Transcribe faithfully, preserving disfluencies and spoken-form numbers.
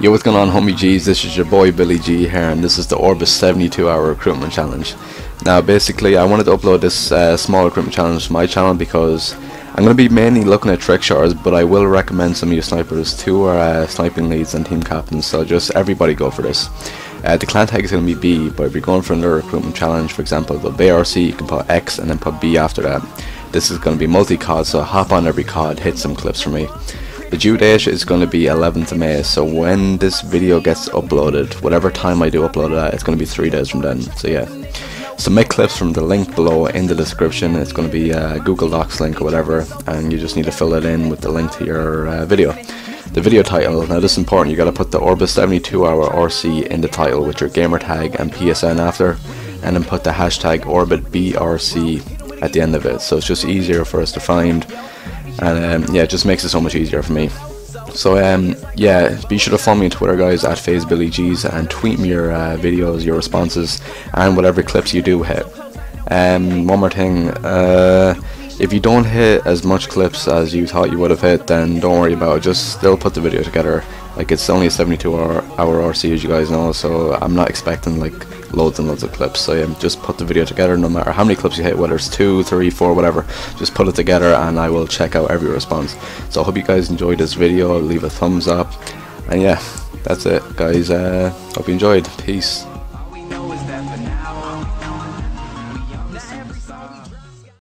Yo, what's going on, homie G's? This is your boy Billy G here, and this is the Orbit seventy-two hour recruitment challenge. Now basically I wanted to upload this uh, small recruitment challenge to my channel because I'm going to be mainly looking at trick shotters, but I will recommend some of you snipers too, or uh, sniping leads and team captains, so just everybody go for this. Uh, the clan tag is going to be B, but if you're going for another recruitment challenge, for example the B R C, you can put X and then put B after that. This is going to be multi-C O D, so hop on every C O D, hit some clips for me. The due date is going to be eleventh of May, so when this video gets uploaded, whatever time I do upload it at, it's going to be three days from then, so yeah. So make clips from the link below in the description. It's going to be a Google Docs link or whatever, and you just need to fill it in with the link to your uh, video. The video title, now this is important, you got to put the Orbit seventy-two hour R C in the title with your gamer tag and P S N after, and then put the hashtag Orbit B R C at the end of it, so it's just easier for us to find. And um, yeah, it just makes it so much easier for me. So um, yeah, be sure to follow me on Twitter, guys, at FaZeBillyGs, and tweet me your uh, videos, your responses, and whatever clips you do hit. Um, one more thing, uh, if you don't hit as much clips as you thought you would have hit, then don't worry about it, just still put the video together. Like, it's only a seventy-two hour R C, as you guys know, so I'm not expecting like loads and loads of clips, so yeah, just put the video together, no matter how many clips you hit, whether it's two, three, four, whatever, just put it together and I will check out every response. So I hope you guys enjoyed this video, leave a thumbs up, and yeah, that's it guys, uh, hope you enjoyed, peace.